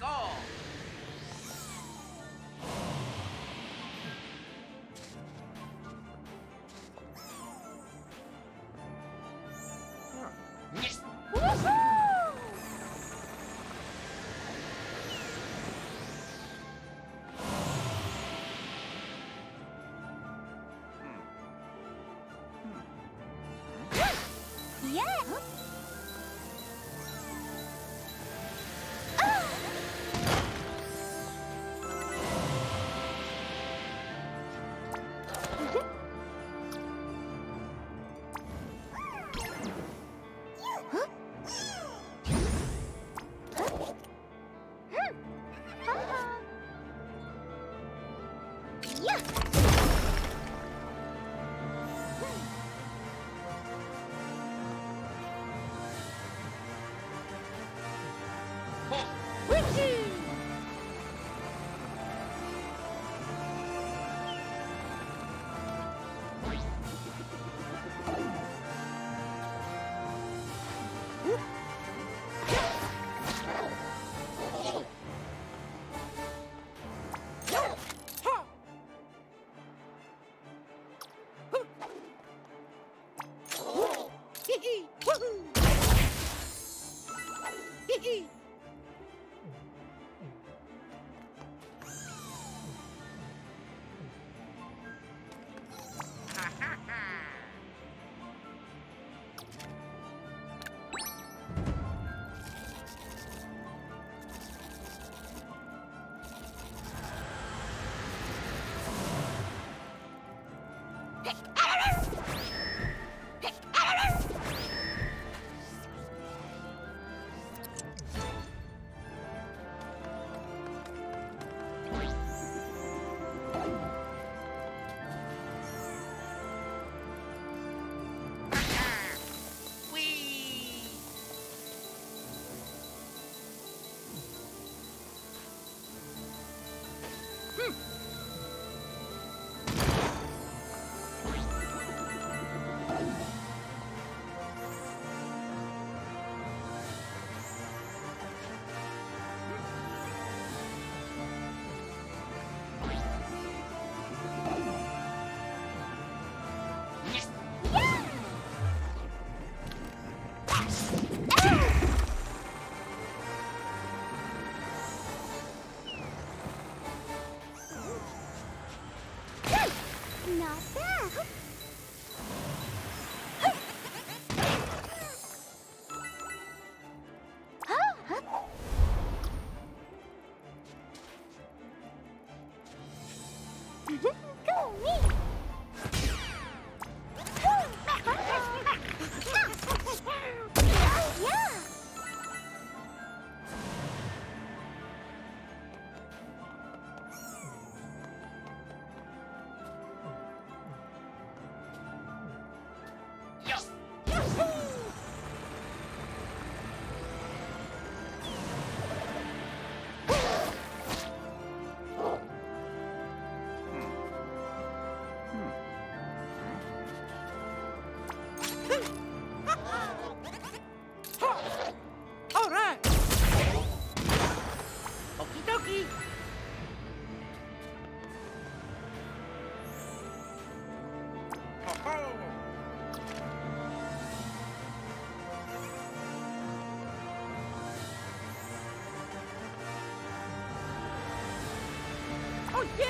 Go! Oh yeah!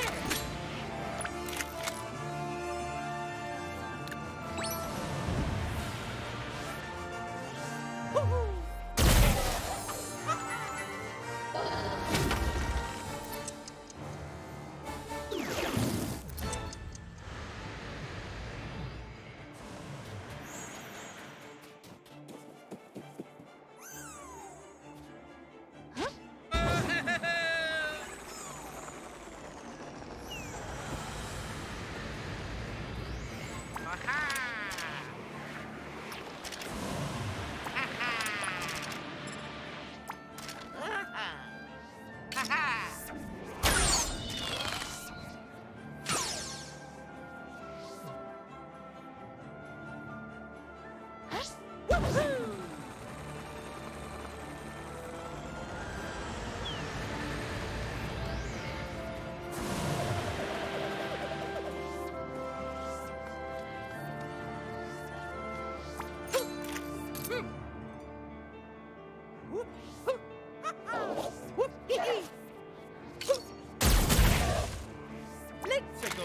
Go!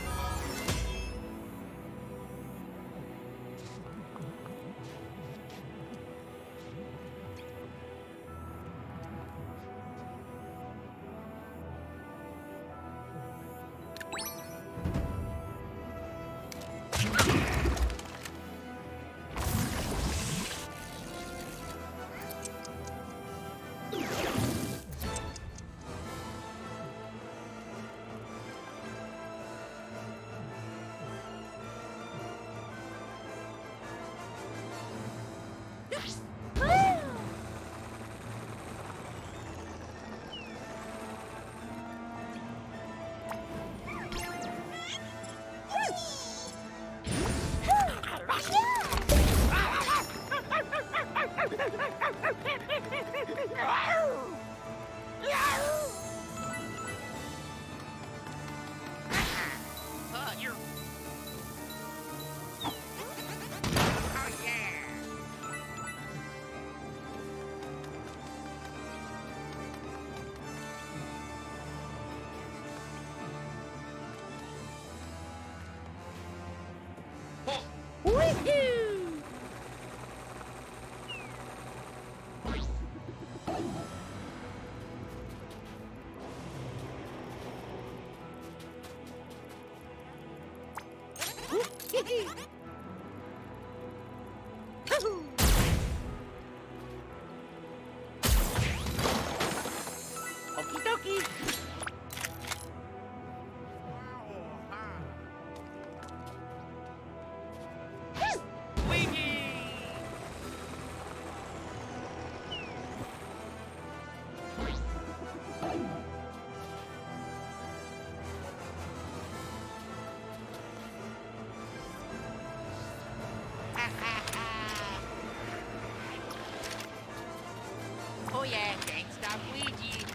Oh yeah, thanks, Luigi.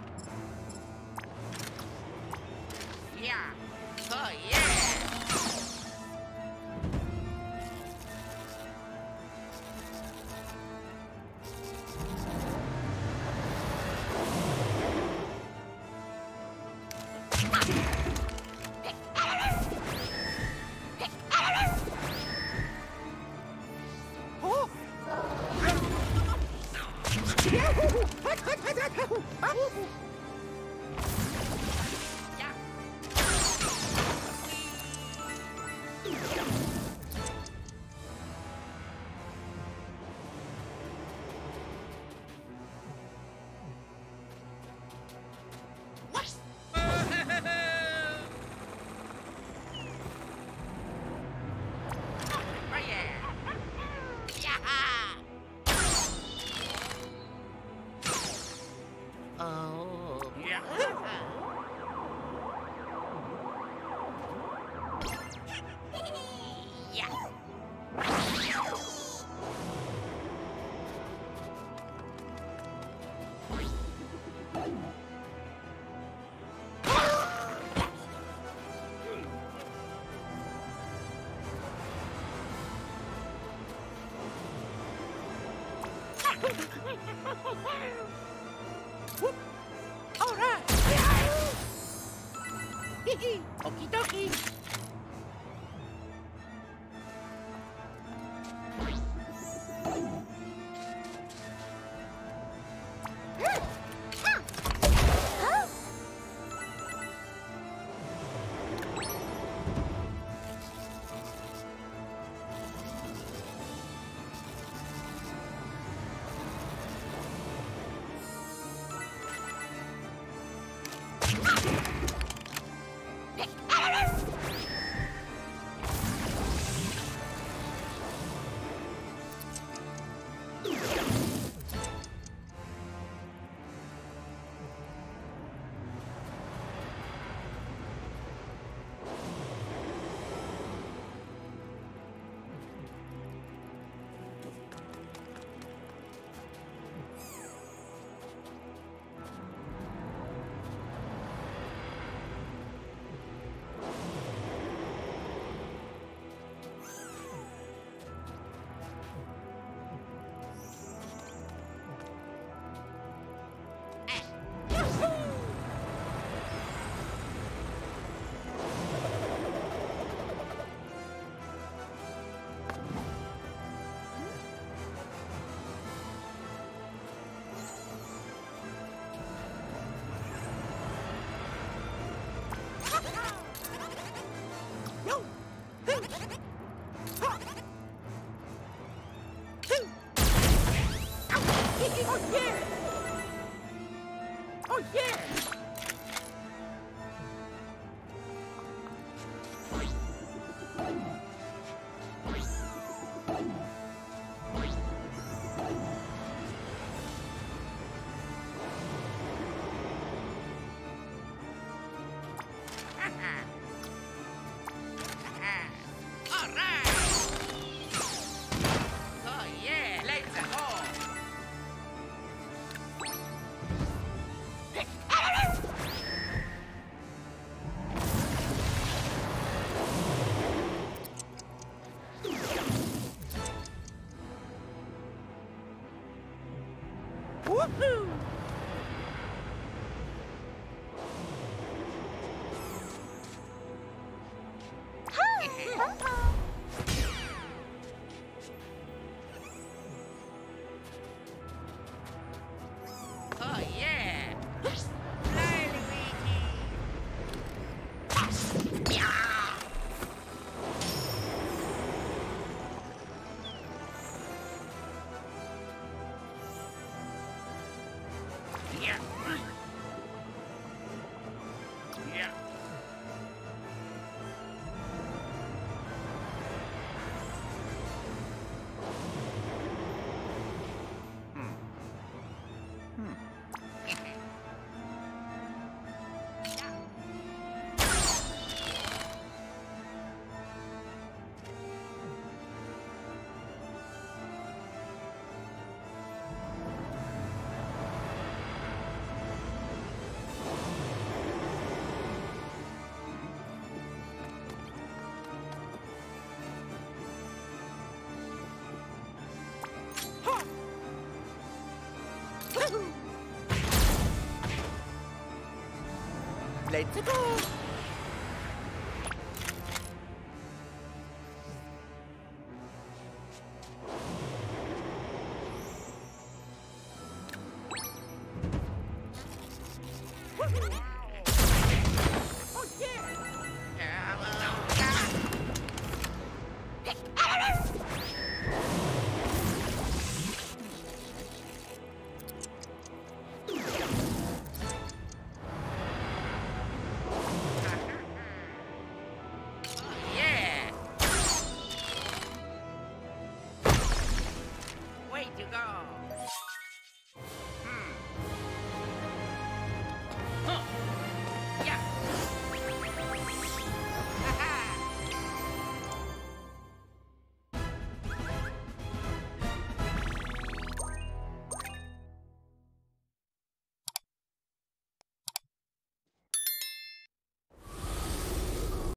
yeah. Oh, yeah. Whoop. All right. Hee-hee. Okie dokie. Oh yeah! Oh yeah! Let's go!